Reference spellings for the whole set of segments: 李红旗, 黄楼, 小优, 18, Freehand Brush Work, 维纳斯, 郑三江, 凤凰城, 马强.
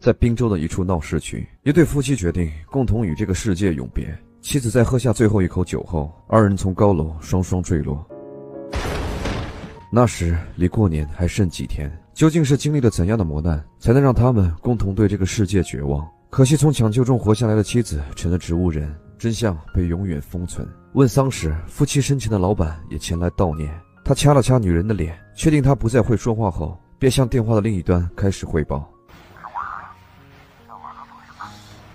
在滨州的一处闹市区，一对夫妻决定共同与这个世界永别。妻子在喝下最后一口酒后，二人从高楼双双坠落。那时离过年还剩几天，究竟是经历了怎样的磨难，才能让他们共同对这个世界绝望？可惜从抢救中活下来的妻子成了植物人，真相被永远封存。问丧时，夫妻生前的老板也前来悼念。他掐了掐女人的脸，确定她不再会说话后，便向电话的另一端开始汇报。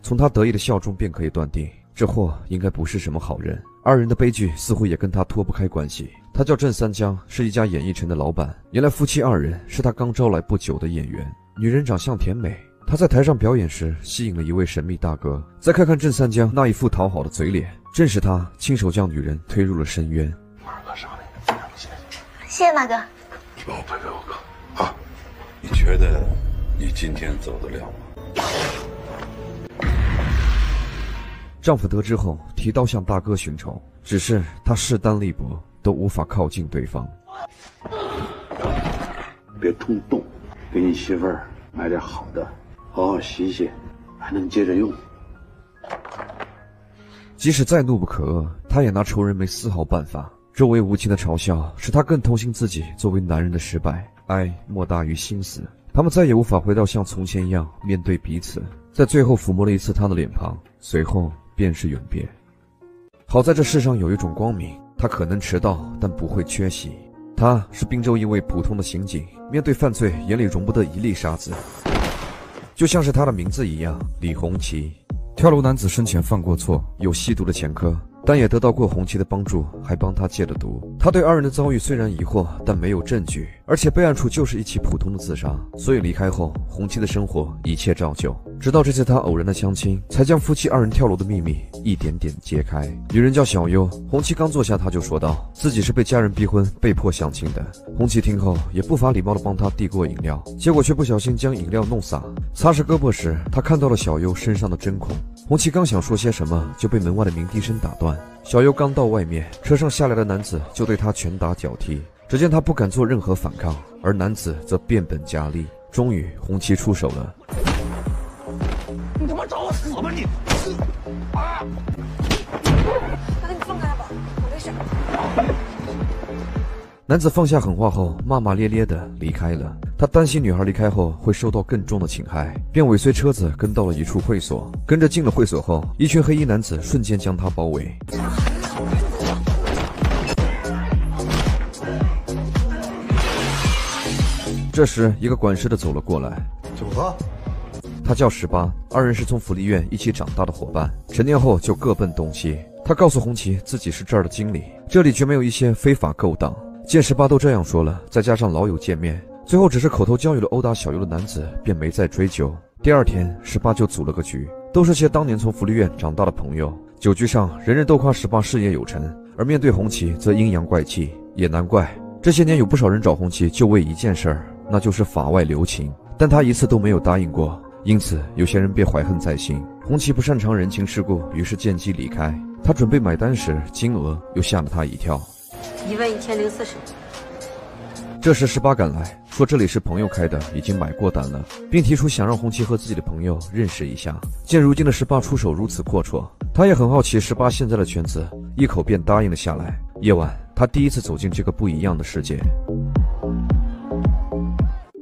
从他得意的笑中便可以断定，这货应该不是什么好人。二人的悲剧似乎也跟他脱不开关系。他叫郑三江，是一家演艺城的老板。原来夫妻二人是他刚招来不久的演员。女人长相甜美，他在台上表演时吸引了一位神秘大哥。再看看郑三江那一副讨好的嘴脸，正是他亲手将女人推入了深渊。谢谢马哥，你帮我陪陪我哥啊！你觉得你今天走得了吗？丈夫得知后提刀向大哥寻仇，只是他势单力薄，都无法靠近对方。别冲动，给你媳妇儿买点好的，好好洗洗，还能接着用。即使再怒不可遏，他也拿仇人没丝毫办法。周围无情的嘲笑使他更痛心自己作为男人的失败，爱莫大于心死。他们再也无法回到像从前一样面对彼此，在最后抚摸了一次他的脸庞，随后便是永别。好在这世上有一种光明，他可能迟到但不会缺席。他是滨州一位普通的刑警，面对犯罪眼里容不得一粒沙子，就像是他的名字一样，李红旗。跳楼男子生前犯过错，有吸毒的前科，但也得到过红旗的帮助，还帮他戒了毒。他对二人的遭遇虽然疑惑，但没有证据，而且备案处就是一起普通的自杀，所以离开后红旗的生活一切照旧。直到这次他偶然的相亲，才将夫妻二人跳楼的秘密一点点揭开。女人叫小优，红旗刚坐下他就说道自己是被家人逼婚被迫相亲的。红旗听后也不乏礼貌地帮他递过饮料，结果却不小心将饮料弄洒。擦拭胳膊时，他看到了小优身上的针孔。红旗刚想说些什么，就被门外的鸣笛声打断。小优刚到外面，车上下来的男子就对他拳打脚踢，只见他不敢做任何反抗，而男子则变本加厉。终于红旗出手了。你他妈找我死吧你！啊！大哥，你放开吧，我没事。男子放下狠话后，骂骂咧咧的离开了。他担心女孩离开后会受到更重的侵害，便尾随车子跟到了一处会所。跟着进了会所后，一群黑衣男子瞬间将他包围。这时一个管事的走了过来，怎么？他叫18，二人是从福利院一起长大的伙伴，成年后就各奔东西。他告诉红旗自己是这儿的经理，这里绝没有一些非法勾当。见18都这样说了，再加上老友见面，最后只是口头交流了殴打小优的男子，便没再追究。第二天18就组了个局，都是些当年从福利院长大的朋友。酒局上人人都夸18事业有成，而面对红旗则阴阳怪气。也难怪这些年有不少人找红旗就为一件事儿，那就是法外留情，但他一次都没有答应过，因此有些人便怀恨在心。红旗不擅长人情世故，于是见机离开。他准备买单时，金额又吓了他一跳，11040。这时18赶来，说这里是朋友开的，已经买过单了，并提出想让红旗和自己的朋友认识一下。见如今的18出手如此阔绰，他也很好奇18现在的圈子，一口便答应了下来。夜晚他第一次走进这个不一样的世界。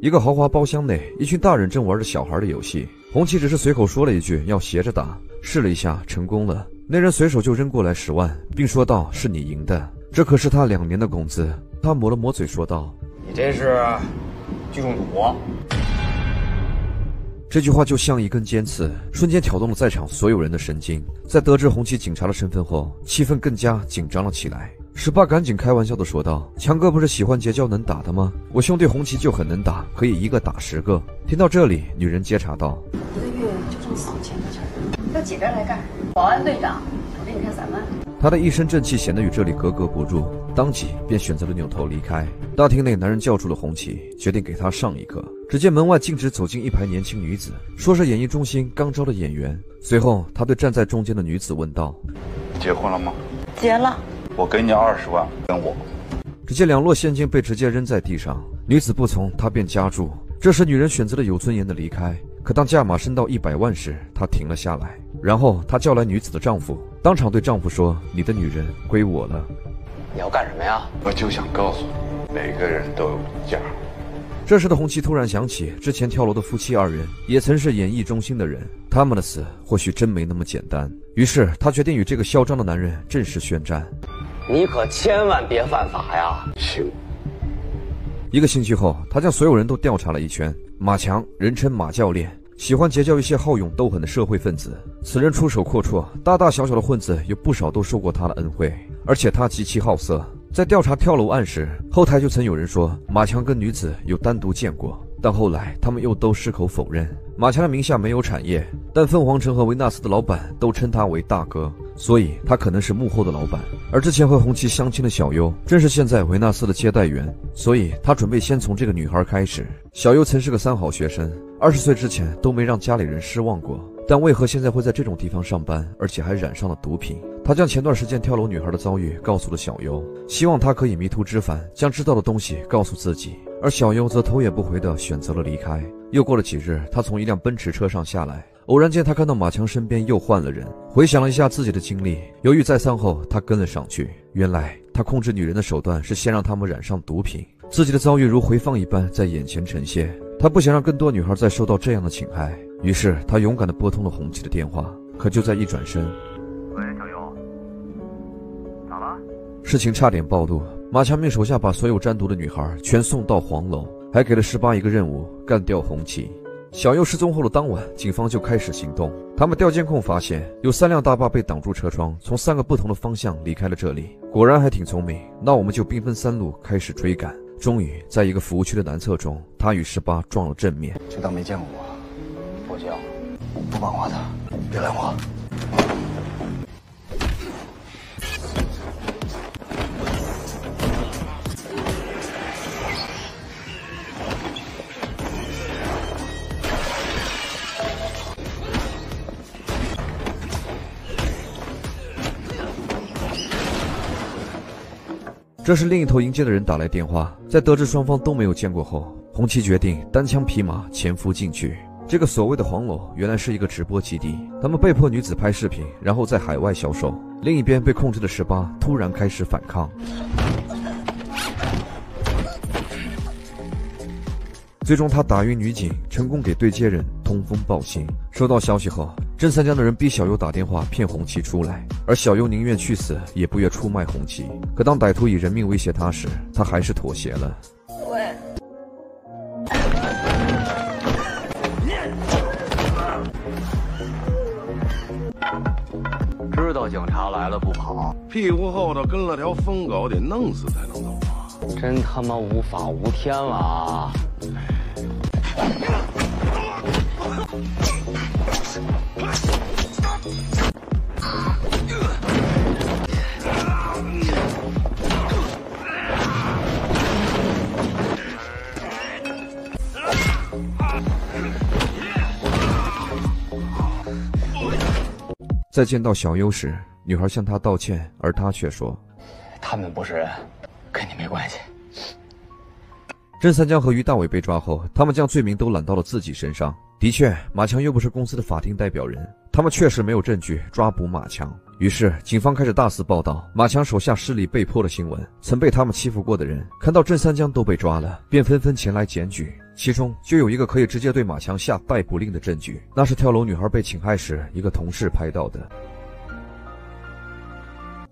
一个豪华包厢内，一群大人正玩着小孩的游戏。红旗只是随口说了一句要斜着打，试了一下成功了，那人随手就扔过来10万，并说道是你赢的，这可是他2年的工资。他抹了抹嘴说道，你这是聚众赌博。这句话就像一根尖刺，瞬间挑动了在场所有人的神经。在得知红旗警察的身份后，气氛更加紧张了起来。18赶紧开玩笑的说道，强哥不是喜欢结交能打的吗？我兄弟红旗就很能打，可以1个打10个。听到这里，女人接茬道，一个月就挣4000块钱，要几个人来干？保安队长，我给你看3万。他的一身正气显得与这里格格不入，当即便选择了扭头离开。大厅内男人叫住了红旗，决定给他上一课。只见门外径直走进一排年轻女子，说是演艺中心刚招的演员。随后他对站在中间的女子问道，结婚了吗？结了。我给你20万，跟我。只见2摞现金被直接扔在地上，女子不从，他便夹住。这时女人选择了有尊严的离开。可当价码升到100万时，她停了下来。然后她叫来女子的丈夫，当场对丈夫说：“你的女人归我了。”你要干什么呀？我就想告诉你，每个人都有价。这时的红旗突然想起，之前跳楼的夫妻二人也曾是演艺中心的人，他们的死或许真没那么简单。于是她决定与这个嚣张的男人正式宣战。你可千万别犯法呀！行。一个星期后，他将所有人都调查了一圈。马强，人称马教练，喜欢结交一些好勇斗狠的社会分子。此人出手阔绰，大大小小的混子有不少都受过他的恩惠，而且他极其好色。在调查跳楼案时，后台就曾有人说马强跟女子有单独见过，但后来他们又都矢口否认。马强的名下没有产业，但凤凰城和维纳斯的老板都称他为大哥，所以他可能是幕后的老板。而之前和红旗相亲的小优正是现在维纳斯的接待员，所以他准备先从这个女孩开始。小优曾是个三好学生，20岁之前都没让家里人失望过，但为何现在会在这种地方上班，而且还染上了毒品？他将前段时间跳楼女孩的遭遇告诉了小优，希望她可以迷途知返，将知道的东西告诉自己。而小优则头也不回地选择了离开。又过了几日，他从一辆奔驰车上下来，偶然间他看到马强身边又换了人，回想了一下自己的经历，犹豫再三后，他跟了上去。原来他控制女人的手段是先让他们染上毒品，自己的遭遇如回放一般在眼前呈现。他不想让更多女孩再受到这样的侵害，于是他勇敢地拨通了红旗的电话。可就在一转身，喂，小优，咋了？事情差点暴露，马强命手下把所有沾毒的女孩全送到黄楼，还给了18一个任务，干掉红旗。小优失踪后的当晚，警方就开始行动。他们调监控发现，有3辆大巴被挡住车窗，从3个不同的方向离开了这里。果然还挺聪明，那我们就兵分3路开始追赶。终于，在一个服务区的南侧中，他与18撞了正面。就当没见过我，不行，不帮我的，别拦我。这时另一头迎接的人打来电话，在得知双方都没有见过后，红旗决定单枪匹马潜伏进去。这个所谓的黄楼原来是一个直播基地，他们被迫女子拍视频，然后在海外销售。另一边被控制的18突然开始反抗，最终他打晕女警，成功给对接人通风报信。收到消息后，侦三江的人逼小优打电话骗红旗出来，而小优宁愿去死也不愿出卖红旗。可当歹徒以人命威胁他时，他还是妥协了。喂，知道警察来了不跑，屁股后头跟了条疯狗，得弄死才能走啊！真他妈无法无天了啊！在见到小优时，女孩向他道歉，而他却说：“他们不是人，跟你没关系。”甄三江和于大伟被抓后，他们将罪名都揽到了自己身上。的确，马强又不是公司的法定代表人，他们确实没有证据抓捕马强。于是，警方开始大肆报道马强手下势力被迫的新闻。曾被他们欺负过的人，看到甄三江都被抓了，便纷纷前来检举。其中就有一个可以直接对马强下逮捕令的证据，那是跳楼女孩被侵害时一个同事拍到的。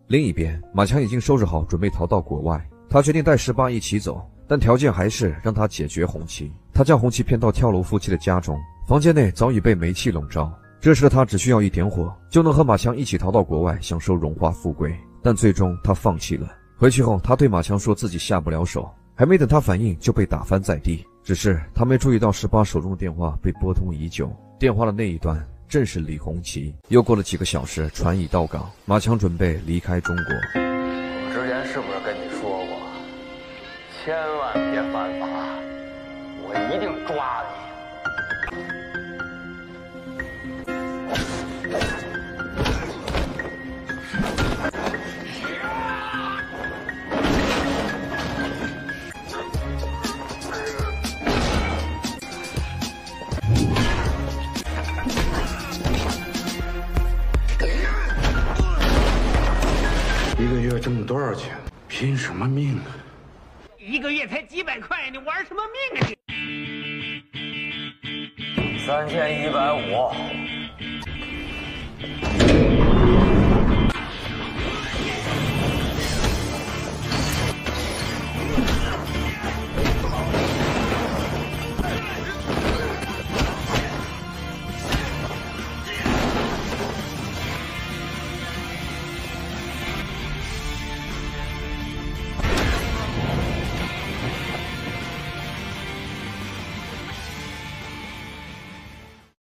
另一边，马强已经收拾好，准备逃到国外。他决定带18一起走。但条件还是让他解决红旗。他将红旗骗到跳楼夫妻的家中，房间内早已被煤气笼罩。这时的他只需要一点火，就能和马强一起逃到国外，享受荣华富贵。但最终他放弃了。回去后，他对马强说自己下不了手，还没等他反应就被打翻在地。只是他没注意到18手中的电话被拨通已久，电话的那一端正是李红旗。又过了几个小时，船已到港，马强准备离开中国。我之前是不是跟你说过？千万别犯法，我一定抓你！少钱？拼什么命啊！一个月才几百块，你玩什么命啊你！3150。